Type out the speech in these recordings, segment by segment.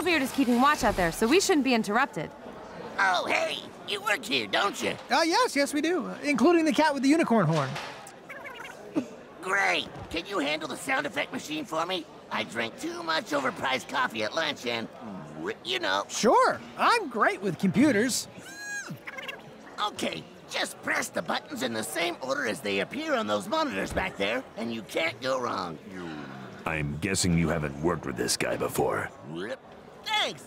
Littlebeard is keeping watch out there, so we shouldn't be interrupted. Oh, hey, you work here, don't you? Yes, we do, including the cat with the unicorn horn. Great. Can you handle the sound effect machine for me? I drank too much overpriced coffee at lunch and, you know. Sure, I'm great with computers. Okay, just press the buttons in the same order as they appear on those monitors back there, and you can't go wrong. I'm guessing you haven't worked with this guy before. Thanks.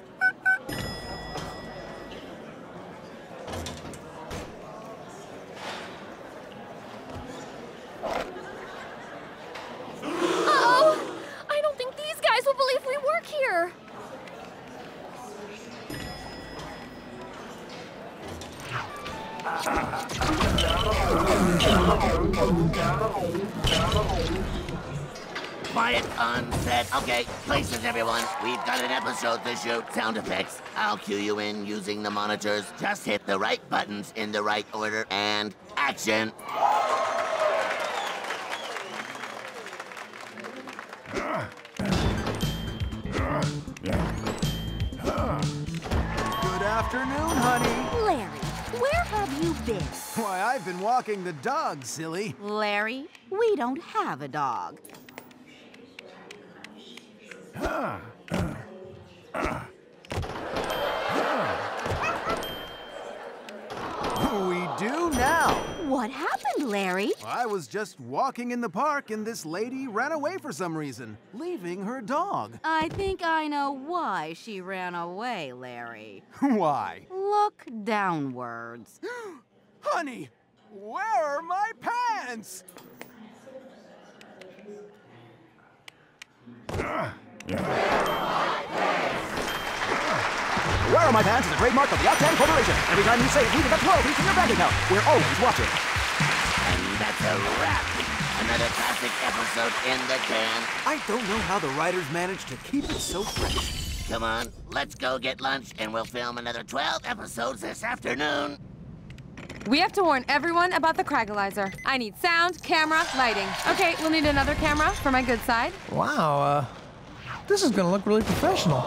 Uh-oh! I don't think these guys will believe we work here. Quiet on set. Okay, places, everyone. We've got an episode to shoot. Sound effects. I'll cue you in using the monitors. Just hit the right buttons in the right order and action. Good afternoon, honey. Larry. Where have you been? Why, I've been walking the dog, silly. Larry, we don't have a dog. We do now. What happened, Larry? I was just walking in the park and this lady ran away for some reason, leaving her dog. I think I know why she ran away, Larry. Why? Look downwards. Honey, where are my pants? Where Are My Pants is a trademark of the Octane Corporation. Every time you say it, we deduct royalties from your bank account. We're always watching. And that's a wrap. Another classic episode in the can. I don't know how the writers managed to keep it so fresh. Come on, let's go get lunch, and we'll film another 12 episodes this afternoon. We have to warn everyone about the Kragalizer. I need sound, camera, lighting. Okay, we'll need another camera for my good side. Wow, this is gonna look really professional.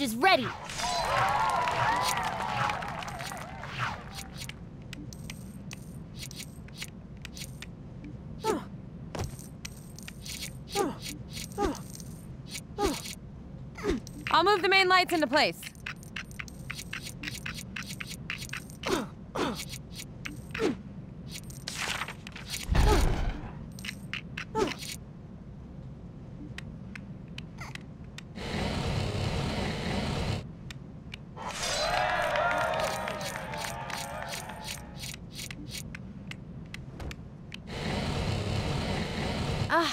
Is ready. I'll move the main lights into place.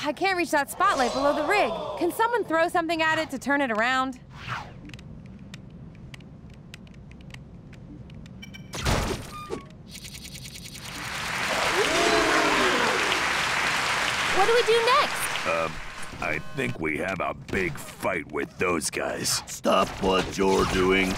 I can't reach that spotlight below the rig. Can someone throw something at it to turn it around? What do we do next? I think we have a big fight with those guys. Stop what you're doing.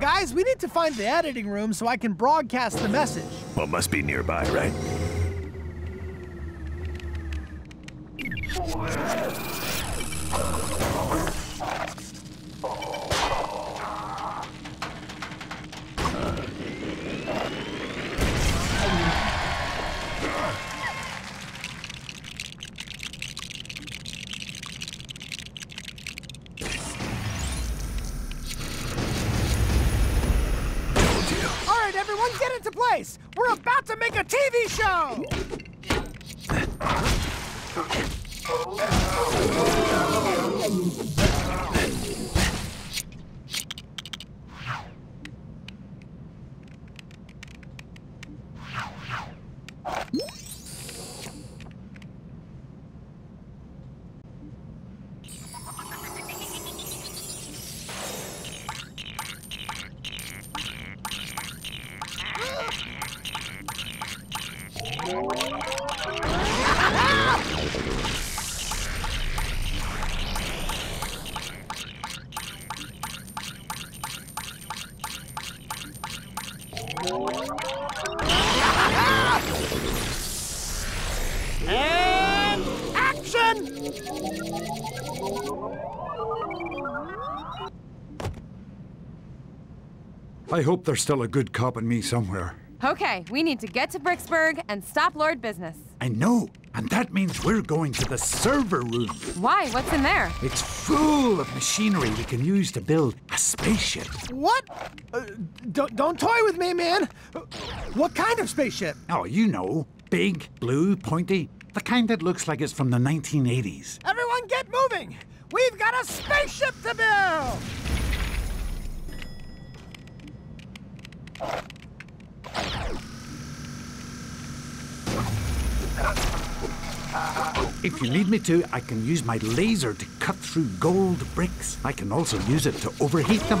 Guys, we need to find the editing room so I can broadcast the message. Well, must be nearby, right? I hope there's still a good cop in me somewhere. Okay, we need to get to Bricksburg and stop Lord Business. I know, and that means we're going to the server room. Why? What's in there? It's full of machinery we can use to build a spaceship. What? Don't toy with me, man. What kind of spaceship? Oh, you know. Big, blue, pointy. The kind that looks like it's from the 1980s. Everyone get moving! We've got a spaceship to build! If you need me to, I can use my laser to cut through gold bricks. I can also use it to overheat them.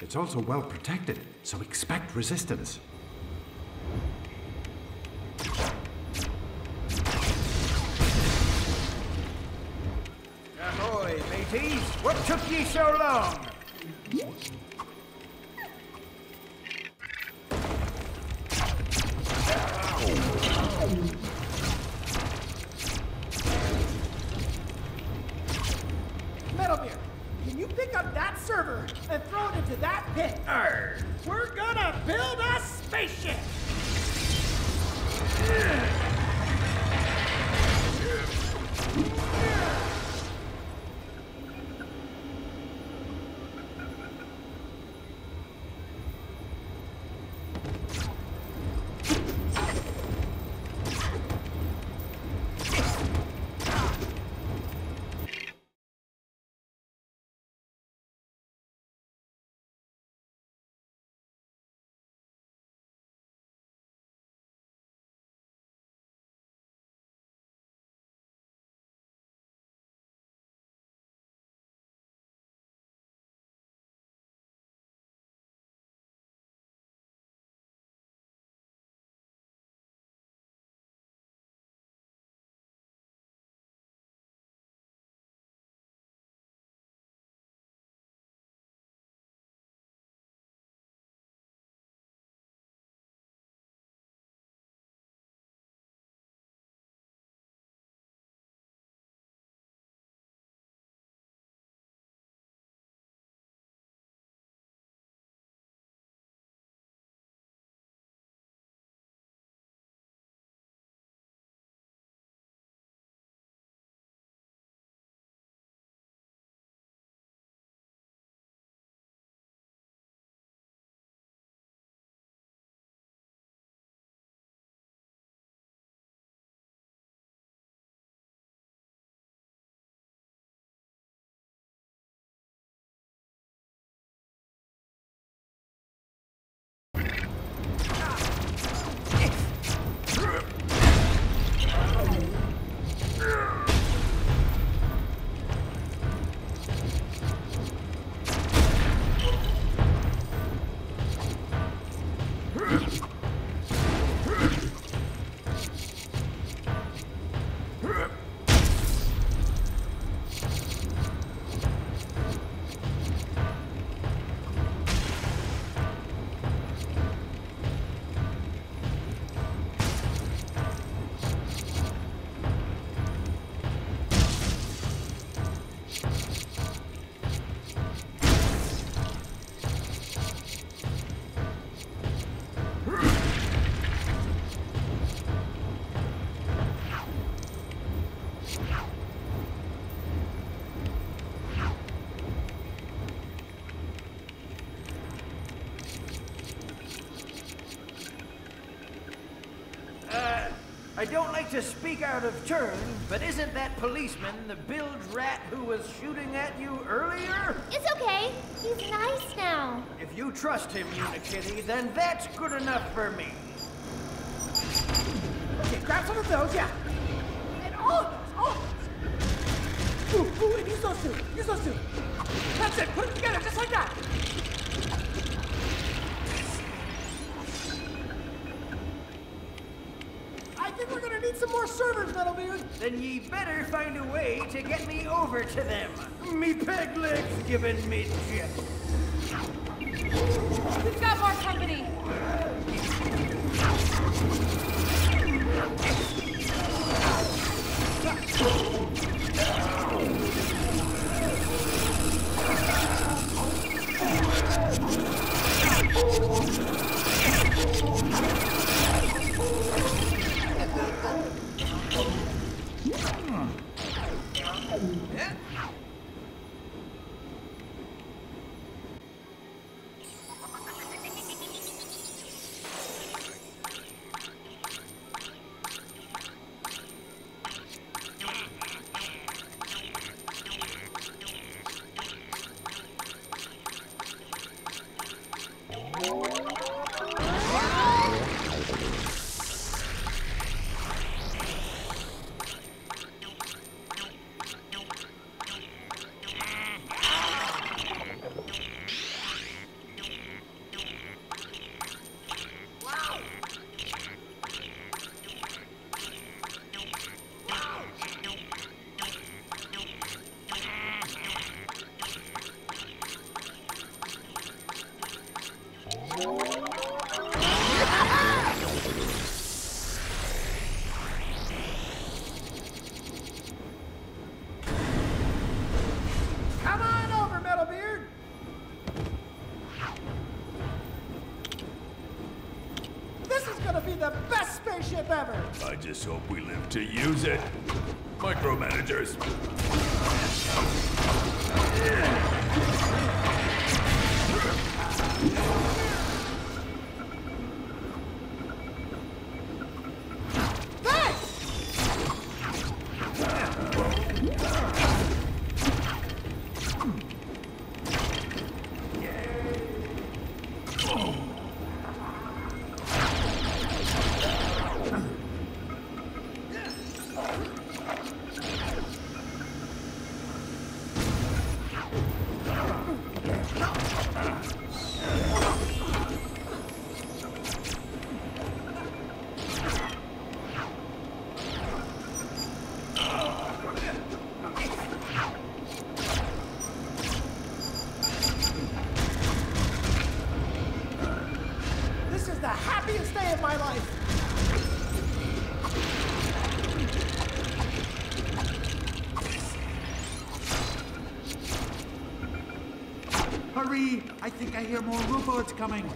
It's also well protected, so expect resistance. Ahoy, mateys! What took ye so long? I don't like to speak out of turn, but isn't that policeman the bilge rat who was shooting at you earlier? It's okay. He's nice now. If you trust him, Unikitty, then that's good enough for me. Okay, grab some of those, yeah. And oh! Ooh, and use those two. That's it. Put them together just like that. I think we're gonna need some more servers, Metalbeard. Then ye better find a way to get me over to them. Me peg legs giving me shit. We've got more company. Ever. I just hope we live to use it. Micromanagers. I think I hear more robots coming.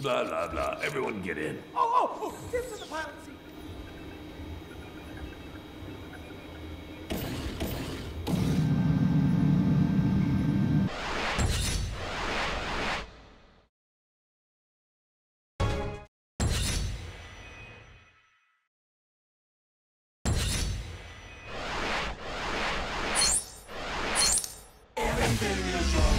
Blah, blah, blah. Everyone get in. Oh, oh, oh! Get to the pilot seat. Everything is wrong.